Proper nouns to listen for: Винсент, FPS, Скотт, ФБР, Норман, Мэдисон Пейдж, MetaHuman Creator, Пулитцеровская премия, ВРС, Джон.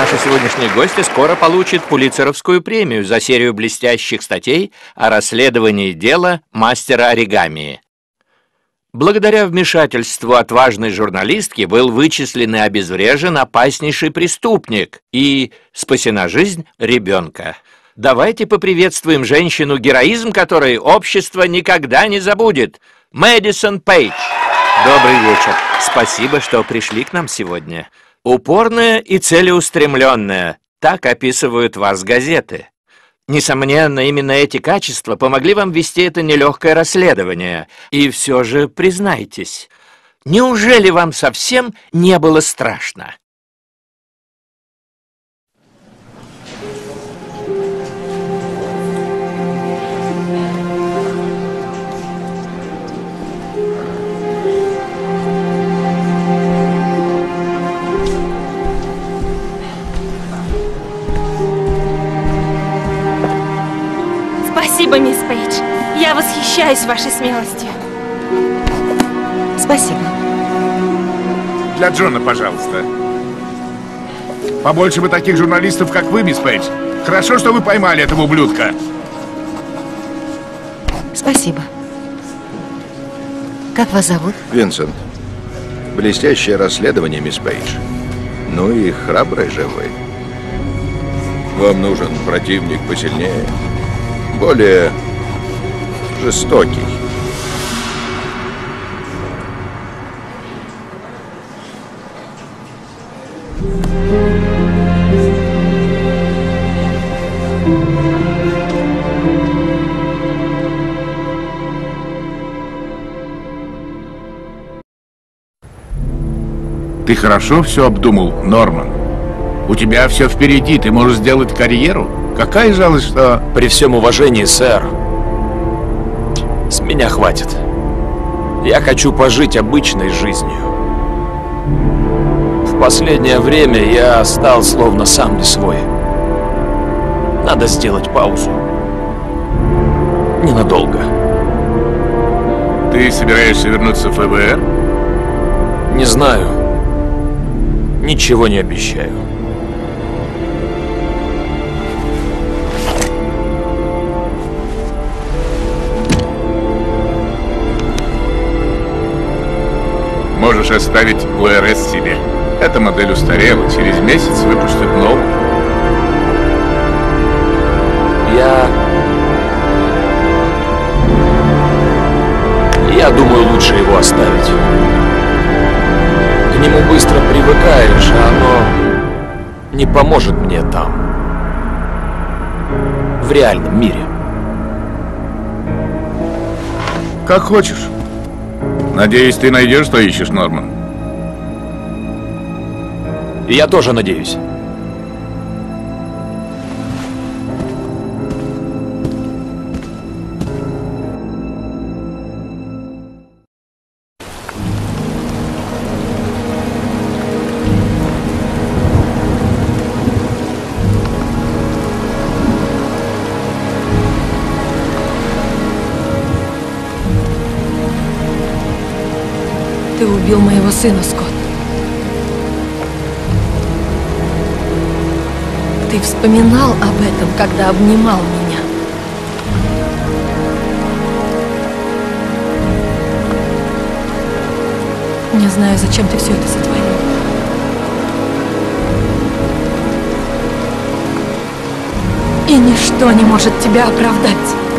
Наша сегодняшняя гостья скоро получит Пулитцеровскую премию за серию блестящих статей о расследовании дела мастера оригами. Благодаря вмешательству отважной журналистки был вычислен и обезврежен опаснейший преступник и спасена жизнь ребенка. Давайте поприветствуем женщину, героизм которой общество никогда не забудет. Мэдисон Пейдж. Добрый вечер. Спасибо, что пришли к нам сегодня. Упорная и целеустремленная. Так описывают вас газеты. Несомненно, именно эти качества помогли вам вести это нелегкое расследование. И все же признайтесь, неужели вам совсем не было страшно? Спасибо, мисс Пейдж. Я восхищаюсь вашей смелостью. Спасибо. Для Джона, пожалуйста. Побольше бы таких журналистов, как вы, мисс Пейдж. Хорошо, что вы поймали этого ублюдка. Спасибо. Как вас зовут? Винсент. Блестящее расследование, мисс Пейдж. Ну и храбрый же вы. Вам нужен противник посильнее. Более жестокий. Ты хорошо все обдумал, Норман. У тебя все впереди, ты можешь сделать карьеру. Какая жалость, что... При всем уважении, сэр, с меня хватит. Я хочу пожить обычной жизнью. В последнее время я стал словно сам не свой. Надо сделать паузу. Ненадолго. Ты собираешься вернуться в ФБР? Не знаю. Ничего не обещаю. Можешь оставить ВРС себе. Эта модель устарела. Через месяц выпустят новую. Я думаю, лучше его оставить. К нему быстро привыкаешь, а оно не поможет мне там. В реальном мире. Как хочешь. Надеюсь, ты найдешь, что ищешь, Норман. И я тоже надеюсь. Ты убил моего сына, Скотт. Ты вспоминал об этом, когда обнимал меня. Не знаю, зачем ты все это сотворил. И ничто не может тебя оправдать.